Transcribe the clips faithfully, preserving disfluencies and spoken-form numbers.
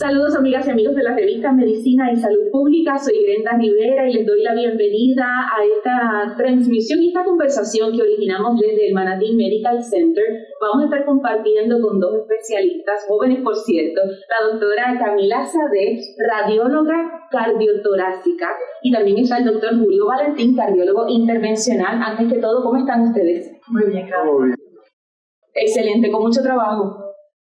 Saludos, amigas y amigos de la revista Medicina y Salud Pública. Soy Brenda Rivera y les doy la bienvenida a esta transmisión y esta conversación que originamos desde el Manatí Medical Center. Vamos a estar compartiendo con dos especialistas, jóvenes por cierto, la doctora Camila Saavedra, radióloga cardiotorácica, y también está el doctor Julio Valentín, cardiólogo intervencional. Antes que todo, ¿cómo están ustedes? Muy bien, Carlos. Muy bien. Excelente, con mucho trabajo.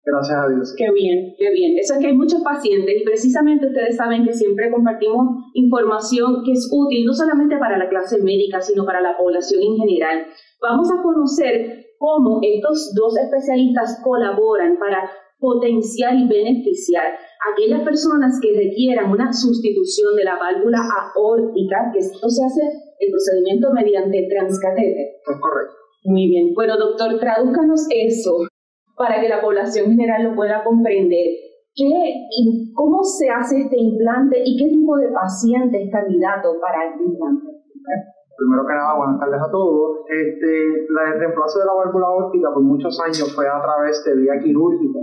Gracias a Dios. Qué bien, qué bien. Eso es que hay muchos pacientes y precisamente ustedes saben que siempre compartimos información que es útil no solamente para la clase médica, sino para la población en general. Vamos a conocer cómo estos dos especialistas colaboran para potenciar y beneficiar a aquellas personas que requieran una sustitución de la válvula aórtica, que esto se hace el procedimiento mediante transcatéter. Es correcto. Muy bien. Bueno, doctor, tradúzcanos eso para que la población general lo pueda comprender. ¿Qué y cómo se hace este implante y qué tipo de paciente es candidato para el implante? Primero que nada, buenas tardes a todos. Este, la, el reemplazo de la válvula aórtica por muchos años fue a través de vía quirúrgica.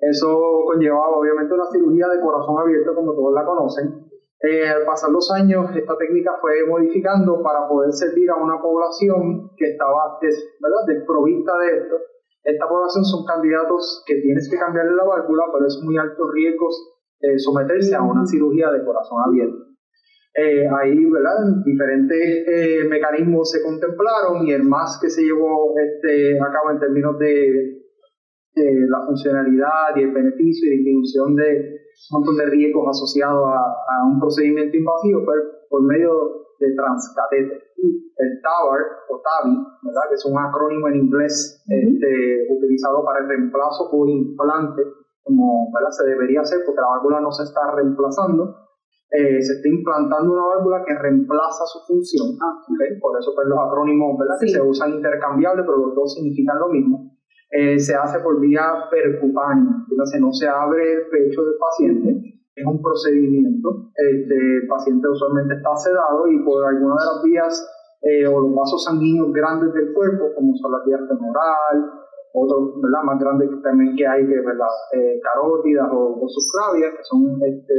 Eso conllevaba obviamente una cirugía de corazón abierto, como todos la conocen. Eh, al pasar los años, esta técnica fue modificando para poder servir a una población que estaba des, desprovista de esto. Esta población son candidatos que tienes que cambiarle la válvula, pero es muy altos riesgos eh, someterse a una cirugía de corazón abierto. Eh, ahí, ¿verdad?, diferentes eh, mecanismos se contemplaron y el más que se llevó este, a cabo en términos de, de la funcionalidad y el beneficio y disminución de un montón de riesgos asociados a, a un procedimiento invasivo fue por medio de transcatéter. El T A V R o TAVI, ¿verdad?, que es un acrónimo en inglés uh-huh. este, utilizado para el reemplazo por implante, como, ¿verdad?, se debería hacer porque la válvula no se está reemplazando, eh, se está implantando una válvula que reemplaza su función. Ah, ¿okay? Por eso pues, los acrónimos, ¿verdad?, sí, que se usan intercambiables, pero los dos significan lo mismo. Eh, se hace por vía percutánea, entonces no se abre el pecho del paciente. Es un procedimiento, este, el paciente usualmente está sedado y por alguna de las vías eh, o los vasos sanguíneos grandes del cuerpo, como son las vías femoral, otros más grandes que también que hay, ¿verdad?, Eh, carótidas o, o subclavias, que son este,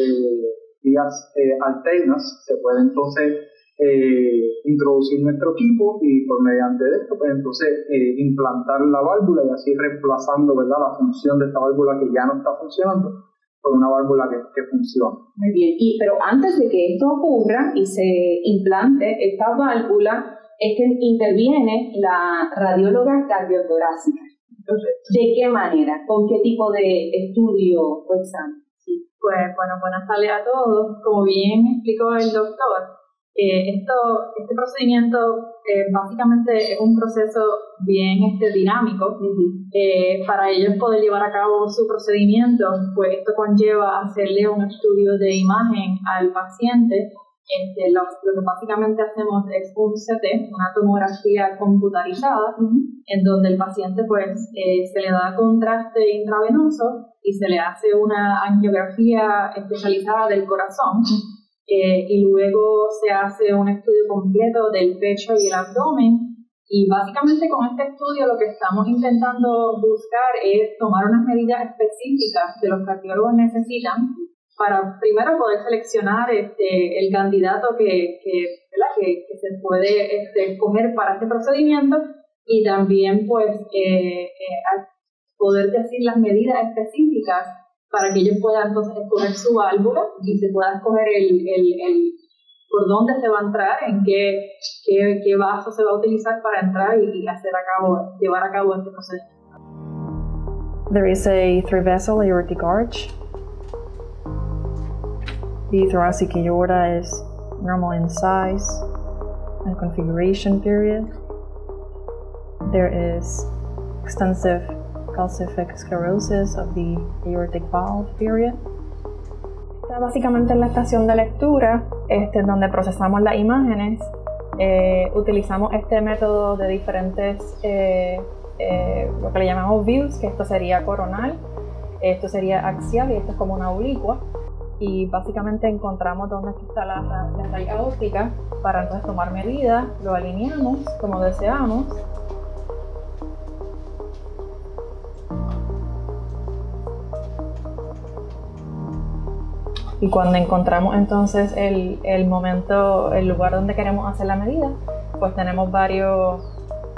vías eh, alternas, se puede entonces eh, introducir nuestro equipo y por mediante esto, pues entonces eh, implantar la válvula y así reemplazando, ¿verdad?, la función de esta válvula que ya no está funcionando por una válvula que, que funciona. Muy bien, y, pero antes de que esto ocurra y se implante esta válvula, es que interviene la radióloga cardiotorácica. Correcto. ¿De qué manera? ¿Con qué tipo de estudio o examen? Sí. Pues bueno, buenas tardes a todos. Como bien explicó el doctor, eh, esto, este procedimiento eh, básicamente es un proceso bien este, dinámico. Uh-huh. Eh, para ellos poder llevar a cabo su procedimiento, pues esto conlleva hacerle un estudio de imagen al paciente. Este, lo, lo que básicamente hacemos es un C T, una tomografía computarizada, uh-huh. en donde el paciente pues eh, se le da contraste intravenoso y se le hace una angiografía especializada del corazón. Uh-huh. Eh, y luego se hace un estudio completo del pecho y el abdomen. Y básicamente con este estudio lo que estamos intentando buscar es tomar unas medidas específicas que los cardiólogos necesitan para primero poder seleccionar este, el candidato que, que, que, que se puede este, escoger para este procedimiento y también pues eh, eh, poder decir las medidas específicas para que ellos puedan entonces escoger su válvula y se pueda escoger el, el, el por dónde se va a entrar, en qué, qué, qué vaso se va a utilizar para entrar y hacer a cabo, llevar a cabo este procedimiento. There is a three-vessel aortic arch. The thoracic aorta is normal in size and configuration period. There is extensive calcific sclerosis of the aortic valve period. Básicamente en la estación de lectura, este, donde procesamos las imágenes, eh, utilizamos este método de diferentes, eh, eh, lo que le llamamos views, que esto sería coronal, esto sería axial y esto es como una oblicua. Y básicamente encontramos dónde está la, la, la raíz aórtica para entonces tomar medidas, lo alineamos como deseamos. Y cuando encontramos entonces el, el momento, el lugar donde queremos hacer la medida, pues tenemos varios,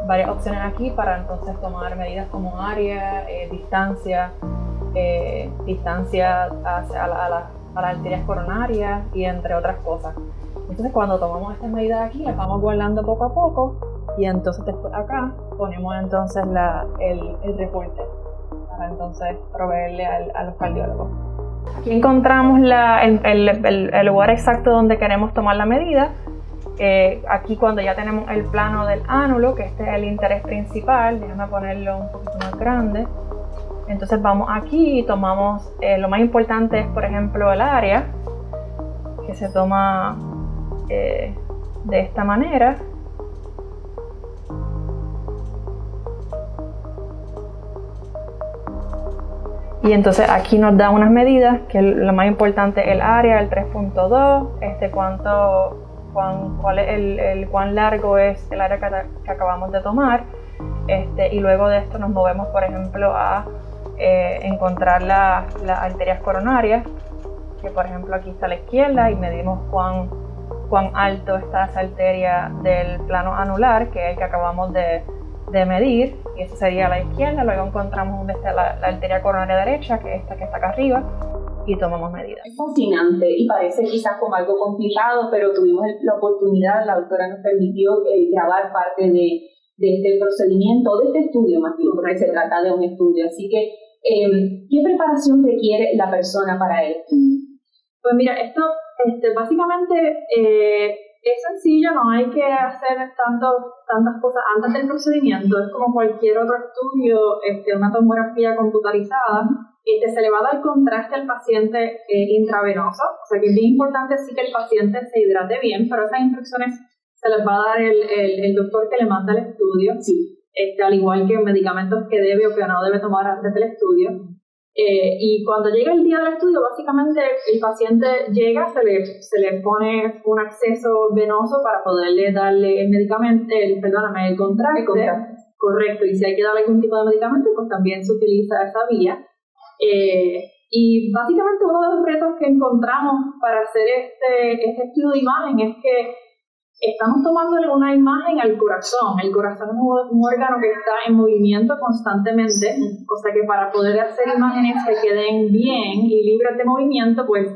varias opciones aquí para entonces tomar medidas como área, eh, distancia, eh, distancia hacia la, a, la, a las arterias coronarias y entre otras cosas. Entonces cuando tomamos estas medidas aquí, las vamos guardando poco a poco y entonces después acá ponemos entonces la, el, el reporte para entonces proveerle al, a los cardiólogos. Aquí encontramos la, el, el, el lugar exacto donde queremos tomar la medida. Eh, aquí cuando ya tenemos el plano del ánulo, que este es el interés principal, déjame ponerlo un poquito más grande. Entonces vamos aquí y tomamos, eh, lo más importante es por ejemplo el área, que se toma eh, de esta manera. Y entonces aquí nos da unas medidas, que lo más importante el área, el tres punto dos, este cuánto, cuán, cuál es el, el, cuán largo es el área que, que acabamos de tomar. Este, y luego de esto nos movemos, por ejemplo, a eh, encontrar la, las arterias coronarias, que por ejemplo aquí está a la izquierda, y medimos cuán, cuán alto está esa arteria del plano anular, que es el que acabamos de de medir, y esa sería a la izquierda. Luego encontramos donde está la, la arteria coronaria derecha, que es esta que está acá arriba, y tomamos medidas. Es fascinante y parece quizás como algo complicado, pero tuvimos la oportunidad, la doctora nos permitió eh, grabar parte de, de este procedimiento, de este estudio más bien, porque se trata de un estudio. Así que, eh, ¿qué preparación requiere la persona para esto? Pues mira, esto este, básicamente... Eh, Es sencillo, no hay que hacer tanto, tantas cosas antes del procedimiento. Es como cualquier otro estudio, este, una tomografía computarizada. Este, se le va a dar contraste al paciente eh, intravenoso. O sea que es bien importante sí que el paciente se hidrate bien, pero esas instrucciones se les va a dar el, el, el doctor que le manda el estudio, sí. Este, al igual que medicamentos que debe o que no debe tomar antes del estudio. Eh, y cuando llega el día del estudio, básicamente el paciente llega, se le, se le pone un acceso venoso para poderle darle el medicamento, el, perdóname, el contraste, el contraste, correcto, y si hay que darle algún tipo de medicamento, pues también se utiliza esa vía. Eh, y básicamente uno de los retos que encontramos para hacer este, este estudio de imagen es que estamos tomándole una imagen al corazón. El corazón es un, un órgano que está en movimiento constantemente, o sea que para poder hacer imágenes que queden bien y libres de movimiento, pues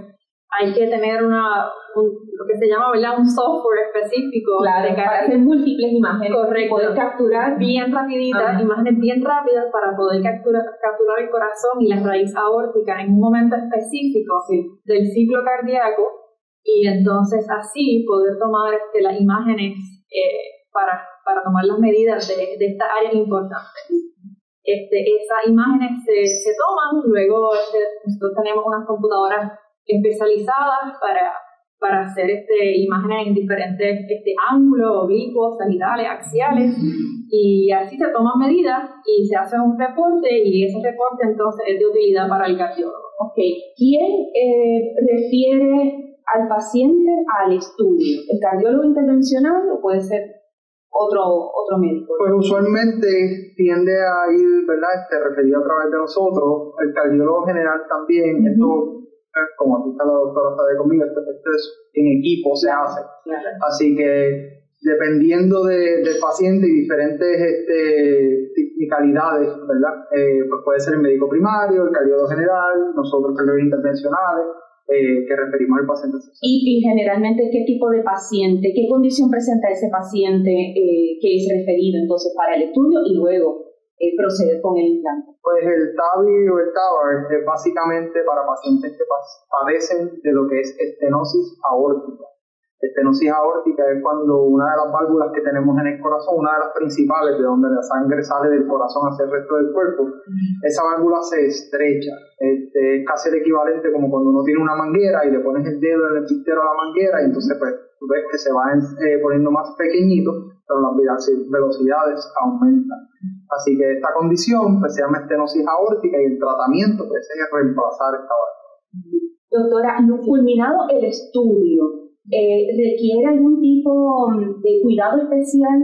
hay que tener una, un, lo que se llama, ¿verdad?, un software específico. Claro, para hacer múltiples imágenes. Correcto. Poder capturar bien rapiditas, uh-huh. imágenes bien rápidas para poder captura, capturar el corazón y la raíz aórtica en un momento específico, sí, del ciclo cardíaco. Y entonces así poder tomar este, las imágenes eh, para, para tomar las medidas de, de estas áreas importantes. Este, esas imágenes se, se toman, luego este, nosotros tenemos unas computadoras especializadas para, para hacer este, imágenes en diferentes este, ángulos, oblicuos, salitales, axiales, y así se toman medidas y se hace un reporte, y ese reporte entonces es de utilidad para el cardiólogo. Okay. ¿Quién eh, refiere al paciente al estudio? ¿El cardiólogo intervencional o puede ser otro, otro médico? Pues usualmente tiende a ir, ¿verdad?, este, referido a través de nosotros, el cardiólogo general también. Uh-huh. Esto, como aquí está la doctora Saavedra conmigo, esto, esto es en equipo, se hace. Claro. Así que dependiendo de, del paciente y diferentes este, tecnicalidades, ¿verdad?, Eh, pues puede ser el médico primario, el cardiólogo general, nosotros cardiólogos intervencionales, Eh, que referimos al paciente. Y, y generalmente, ¿qué tipo de paciente, qué condición presenta ese paciente eh, que es referido entonces para el estudio y luego eh, proceder con el implante? Pues el TAVI o el TAVR es básicamente para pacientes que padecen de lo que es estenosis aórtica. Estenosis aórtica es cuando una de las válvulas que tenemos en el corazón, una de las principales de donde la sangre sale del corazón hacia el resto del cuerpo, mm. esa válvula se estrecha. Este, es casi el equivalente como cuando uno tiene una manguera y le pones el dedo en el pistero a la manguera y entonces pues, tú ves que se va eh, poniendo más pequeñito, pero las velocidades aumentan. Así que esta condición pues, se llama estenosis aórtica, y el tratamiento pues, es reemplazar esta válvula. Doctora, culminado el estudio, Eh, ¿requiere algún tipo de cuidado especial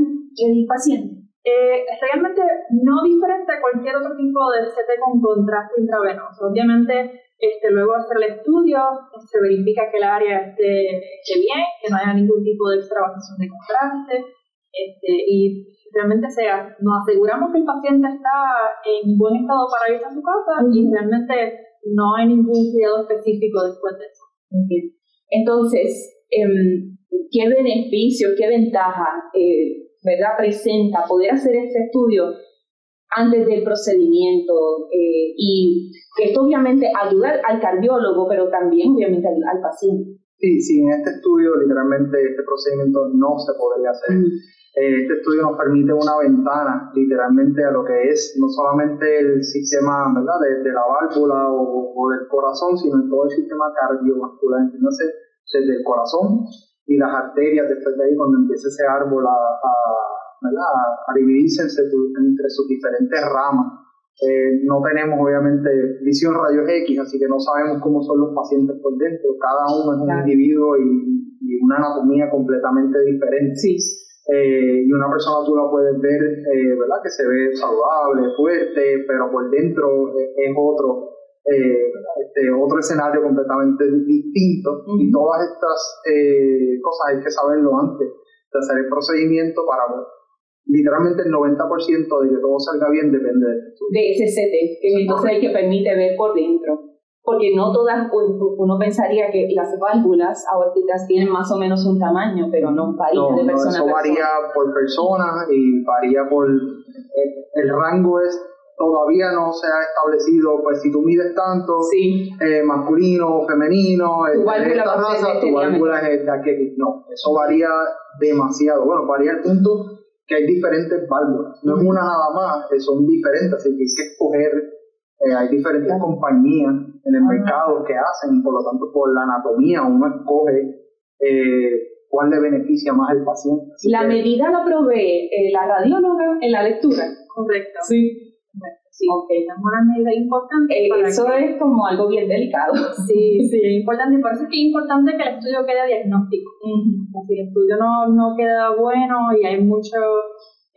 el paciente? Eh, realmente no diferente a cualquier otro tipo de C T con contraste intravenoso. Obviamente, este, luego de hacer el estudio, se verifica que el área esté, esté bien, que no haya ningún tipo de extravasación de contraste, este, y realmente sea, nos aseguramos que el paciente está en buen estado para irse a su casa, mm-hmm. y realmente no hay ningún cuidado específico después de eso. Okay. Entonces, eh, ¿qué beneficio, qué ventaja eh, ¿verdad? presenta poder hacer este estudio antes del procedimiento? Eh, y esto obviamente ayuda al cardiólogo, pero también obviamente al, al paciente. Sí, sin este estudio literalmente este procedimiento no se podría hacer. Mm. Eh, este estudio nos permite una ventana literalmente a lo que es no solamente el sistema, ¿verdad? De, de la válvula o, o del corazón, sino en todo el sistema cardiovascular, entonces desde el corazón y las arterias, después de ahí cuando empieza ese árbol a, a, a, a dividirse entre, entre sus diferentes ramas. Eh, no tenemos obviamente visión rayos X, así que no sabemos cómo son los pacientes por dentro, cada uno es un individuo y, y una anatomía completamente diferente. Sí. Eh, y una persona tú la puedes ver, eh, ¿verdad? Que se ve saludable, fuerte, pero por dentro es, es otro. Eh, este, otro escenario completamente distinto, uh-huh. y todas estas eh, cosas hay que saberlo antes de hacer el procedimiento para ver. Literalmente el noventa por ciento de que todo salga bien depende de, de ese C T, que entonces es el que permite ver por dentro, porque no todas, uno pensaría que las válvulas aórticas tienen más o menos un tamaño, pero no varía no, de persona no, a persona. Eso varía por persona y varía por el, el rango es todavía no se ha establecido, pues si tú mides tanto, sí. eh, masculino o femenino, tu esta raza, tu válvula es esta, que no, eso varía demasiado. Bueno, varía el punto que hay diferentes válvulas, no es una nada más, son diferentes, así que hay que escoger, eh, hay diferentes compañías en el Ajá. mercado que hacen, por lo tanto, por la anatomía uno escoge eh, cuál le beneficia más al paciente. Así la que, medida la provee eh, la radióloga en la lectura. Correcto. Sí. Sí. Ok, es una medida importante. Eh, eso que... es como algo bien delicado. Sí, sí, es importante. Por eso es que es importante que el estudio quede diagnóstico. Mm-hmm. Si el estudio no, no queda bueno y hay mucho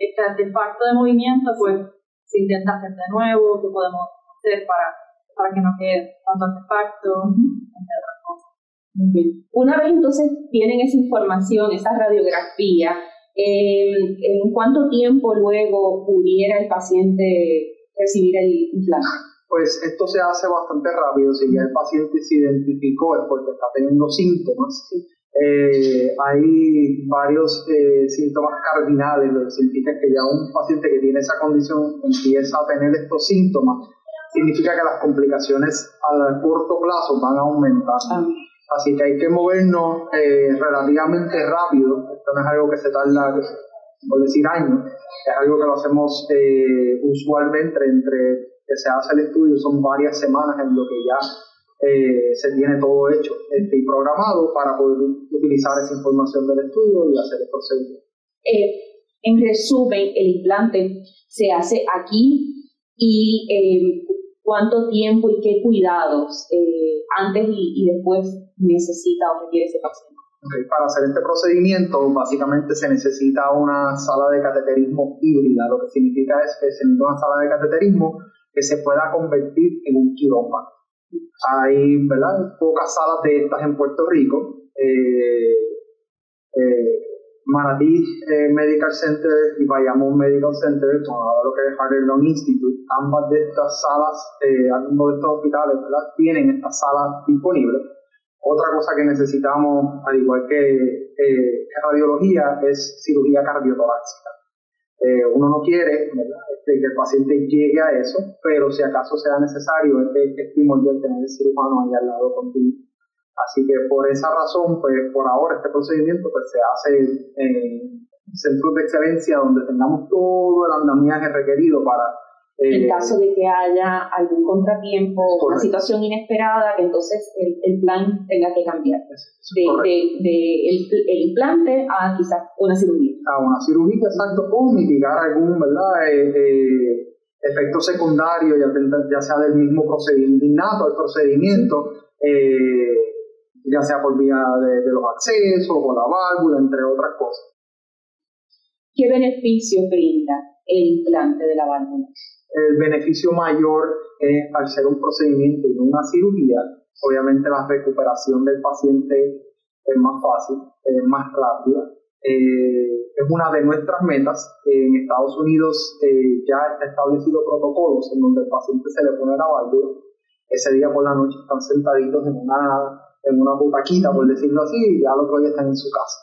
este artefacto de movimiento, pues se intenta hacer de nuevo, qué podemos hacer para, para que no quede tanto artefacto, mm-hmm. entre otras cosas. Mm-hmm. Una vez entonces tienen esa información, esa radiografía, eh, ¿en cuánto tiempo luego pudiera el paciente recibir el implante? Pues esto se hace bastante rápido. Si ya el paciente se identificó es porque está teniendo síntomas. Sí. Eh, hay varios eh, síntomas cardinales, lo que significa que ya un paciente que tiene esa condición empieza a tener estos síntomas. Significa que las complicaciones a corto plazo van a aumentar. Ah. Así que hay que movernos eh, relativamente rápido. Esto no es algo que se tarda, por decir años, es algo que lo hacemos eh, usualmente entre que se hace el estudio, son varias semanas en lo que ya eh, se tiene todo hecho este, y programado para poder utilizar esa información del estudio y hacer el procedimiento. Eh, en resumen, el implante se hace aquí y eh, ¿cuánto tiempo y qué cuidados eh, antes y, y después necesita o requiere ese paciente? Para hacer este procedimiento, básicamente se necesita una sala de cateterismo híbrida. Lo que significa es que se necesita una sala de cateterismo que se pueda convertir en un quirófano. Hay, ¿verdad?, pocas salas de estas en Puerto Rico. Eh, eh, Manatí eh, Medical Center y Bayamon Medical Center, con ahora lo que es Harderlon Institute, ambas de estas salas, eh, ambos de estos hospitales, ¿verdad?, tienen estas salas disponibles. Otra cosa que necesitamos, al igual que eh, radiología, es cirugía cardiotorácica. Eh, uno no quiere, ¿verdad?, este, que el paciente llegue a eso, pero si acaso sea necesario, es, es primordial tener el cirujano ahí al lado continuo. Así que por esa razón, pues por ahora este procedimiento pues, se hace en centros de excelencia donde tengamos todo el andamiaje requerido para... Eh, en caso de que haya algún contratiempo, correcto. Una situación inesperada, que entonces el, el plan tenga que cambiar de, de, de el, el implante a quizás una cirugía. A una cirugía, exacto, o mitigar algún ¿verdad? Eh, eh, efecto secundario, ya, ya sea del mismo procedimiento innato, el procedimiento, eh, ya sea por vía de, de los accesos o la válvula, entre otras cosas. ¿Qué beneficios brinda el implante de la válvula. El beneficio mayor es, al ser un procedimiento y una cirugía, obviamente la recuperación del paciente es más fácil, es más rápida. Eh, es una de nuestras metas. Eh, en Estados Unidos eh, ya está establecido protocolos en donde el paciente se le pone la válvula. Ese día por la noche están sentaditos en una, en una butaquita, por decirlo así, y ya al otro día están en su casa.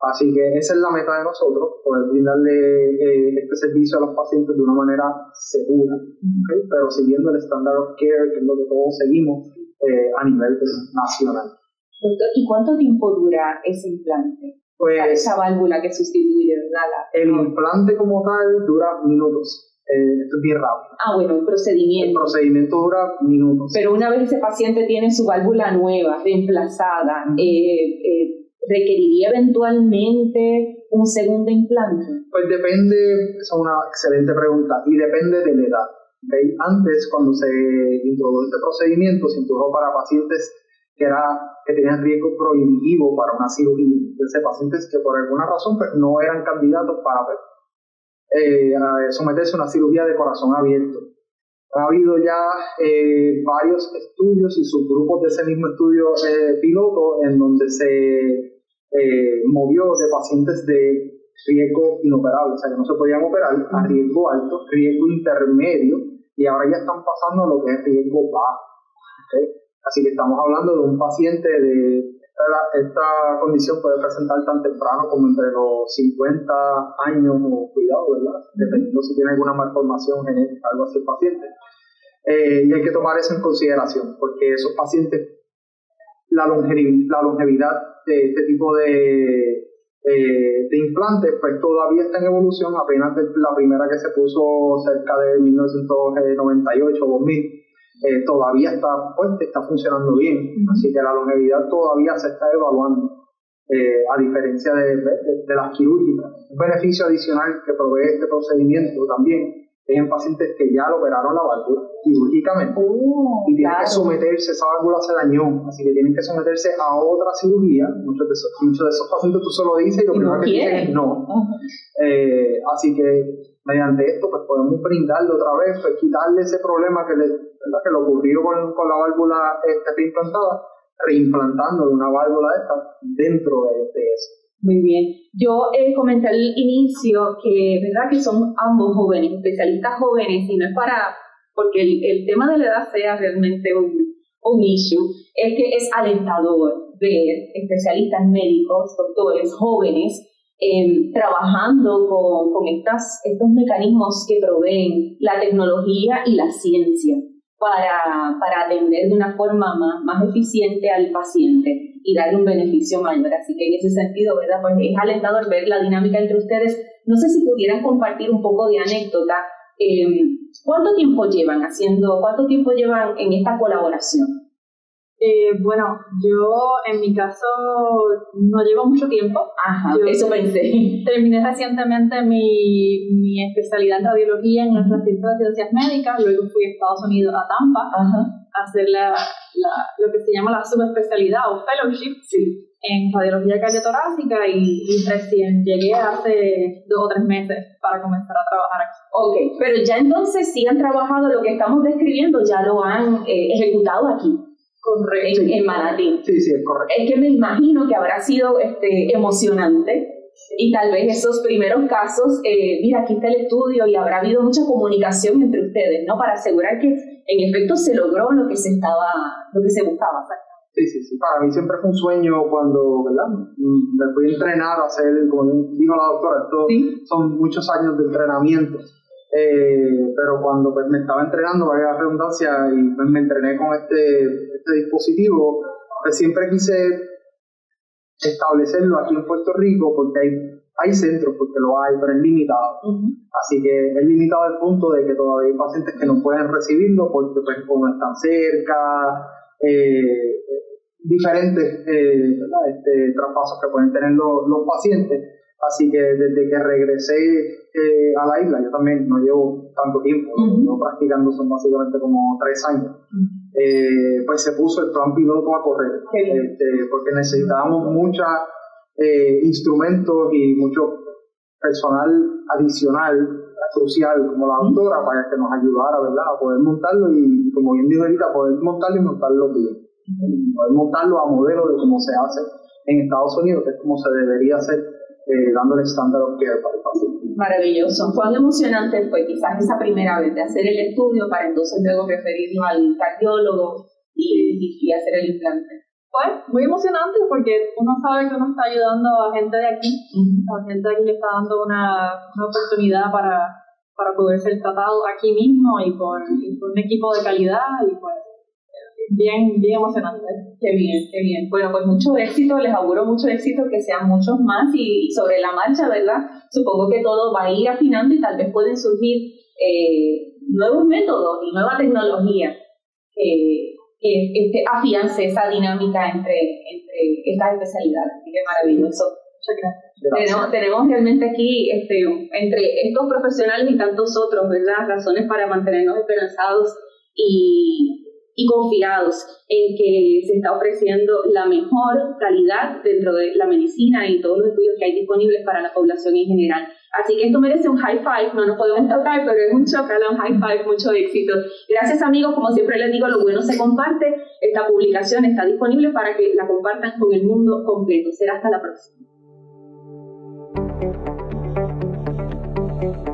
Así que esa es la meta de nosotros, poder brindarle eh, este servicio a los pacientes de una manera segura, ¿okay? Pero siguiendo el standard of care, que es lo que todos seguimos eh, a nivel nacional. Doctor, ¿y cuánto tiempo dura ese implante? Pues, esa válvula que sustituye nada. El implante como tal dura minutos. Eh, esto es bien rápido. Ah, bueno, el procedimiento. El procedimiento dura minutos. Pero una vez ese paciente tiene su válvula nueva, reemplazada, uh-huh. eh, eh, ¿requeriría eventualmente un segundo implante? Pues depende, es una excelente pregunta, y depende de la edad. ¿Okay? Antes, cuando se introdujo este procedimiento, se introdujo para pacientes que era que tenían riesgo prohibitivo para una cirugía. Entonces, pacientes que por alguna razón pues, no eran candidatos para eh, someterse a una cirugía de corazón abierto. Ha habido ya eh, varios estudios y subgrupos de ese mismo estudio eh, piloto en donde se eh, movió de pacientes de riesgo inoperable, o sea que no se podían operar, a riesgo alto, riesgo intermedio, y ahora ya están pasando a lo que es riesgo bajo. ¿Okay? Así que estamos hablando de un paciente de esta, esta condición puede presentar tan temprano como entre los cincuenta años o cuidado, ¿verdad? Dependiendo si tiene alguna malformación genética, algo así el paciente. Eh, y hay que tomar eso en consideración, porque esos pacientes, la longevidad, la longevidad de este tipo de, eh, de implantes, pues todavía está en evolución, apenas de la primera que se puso cerca de mil novecientos noventa y ocho o dos mil. Eh, todavía está fuerte, está funcionando bien, así que la longevidad todavía se está evaluando, eh, a diferencia de, de, de las quirúrgicas. Un beneficio adicional que provee este procedimiento también es en pacientes que ya operaron la válvula quirúrgicamente uh, y tienen claro. que someterse, esa válvula se dañó, así que tienen que someterse a otra cirugía. Muchos de esos, muchos de esos pacientes tú solo dices y lo y primero no que dicen es no. Uh-huh. Eh, así que mediante esto pues podemos brindarle otra vez, pues quitarle ese problema que le, que le ocurrió con, con la válvula esta reimplantada, reimplantando de una válvula esta dentro de, de eso. Muy bien. Yo eh, comenté al inicio que, ¿verdad? Que son ambos jóvenes, especialistas jóvenes, y no es para, porque el, el tema de la edad sea realmente un, un issue, es que es alentador ver especialistas médicos, doctores, jóvenes, Eh, trabajando con, con estas, estos mecanismos que proveen la tecnología y la ciencia para, para atender de una forma más, más eficiente al paciente y darle un beneficio mayor. Así que en ese sentido, ¿verdad? Pues es alentador ver la dinámica entre ustedes. No sé si pudieran compartir un poco de anécdota. Eh, ¿Cuánto tiempo llevan haciendo, cuánto tiempo llevan en esta colaboración? Eh, bueno, yo en mi caso no llevo mucho tiempo. Ajá, yo eso pensé. Terminé recientemente mi, mi especialidad en radiología en el Centro de Ciencias Médicas. Luego fui a Estados Unidos, a Tampa, Ajá. a hacer la, la, lo que se llama la subespecialidad o fellowship sí. en radiología cardiotorácica y, y recién llegué hace dos o tres meses para comenzar a trabajar aquí. Ok, pero ya entonces sí han trabajado lo que estamos describiendo, ya lo han eh, ejecutado aquí. Correcto. En, en Manatí. Sí, sí, es correcto. Es que me imagino que habrá sido este, emocionante y tal vez esos primeros casos, eh, mira, aquí está el estudio y habrá habido mucha comunicación entre ustedes, ¿no? Para asegurar que en efecto se logró lo que se estaba, lo que se buscaba. ¿Sabes? Sí, sí, sí. Para mí siempre fue un sueño cuando, ¿verdad? Me fui a entrenar, a hacer, como dijo la doctora, esto ¿Sí? son muchos años de entrenamiento. Eh, pero cuando pues, me estaba entrenando, vaya redundancia, y pues, me entrené con este, este dispositivo, pues siempre quise establecerlo aquí en Puerto Rico porque hay, hay centros, porque lo hay, pero es limitado. Uh-huh. Así que es limitado al punto de que todavía hay pacientes que no pueden recibirlo porque pues, no están cerca, eh, diferentes eh, este, traspasos que pueden tener los, los pacientes. Así que desde que regresé eh, a la isla, yo también no llevo tanto tiempo, uh-huh. no practicando, son básicamente como tres años, uh-huh. eh, pues se puso el plan piloto a correr, este, porque necesitábamos muchos eh, instrumentos y muchos personal adicional, social, como la doctora, para que nos ayudara, ¿verdad?, a poder montarlo y, como bien dijo ahorita, poder montarlo y montarlo bien. Poder montarlo a modelo de cómo se hace en Estados Unidos, que es como se debería hacer, eh, dando el estándar of care para el paciente. Maravilloso. ¿Cuán emocionante fue quizás esa primera vez de hacer el estudio para entonces luego referirnos al cardiólogo y, y hacer el implante? Pues muy emocionante, porque uno sabe que uno está ayudando a gente de aquí, a gente de aquí le está dando una, una oportunidad para, para poder ser tratado aquí mismo y por, y por un equipo de calidad, y pues bien, bien emocionante. Qué bien, qué bien. Bueno, pues mucho éxito, les auguro mucho éxito, que sean muchos más y, y sobre la marcha, ¿verdad? Supongo que todo va a ir afinando y tal vez pueden surgir eh, nuevos métodos y nueva tecnología que... Eh, que este, afiance esa dinámica entre, entre estas especialidades. Así que maravilloso. Muchas gracias. Tenemos, tenemos realmente aquí, este, entre estos profesionales y tantos otros, ¿verdad?, razones para mantenernos esperanzados y, y confiados en que se está ofreciendo la mejor calidad dentro de la medicina y todos los estudios que hay disponibles para la población en general. Así que esto merece un high five, no nos podemos tocar, pero es un chocalón, high five, mucho éxito. Gracias, amigos, como siempre les digo, lo bueno se comparte. Esta publicación está disponible para que la compartan con el mundo completo. Será hasta la próxima.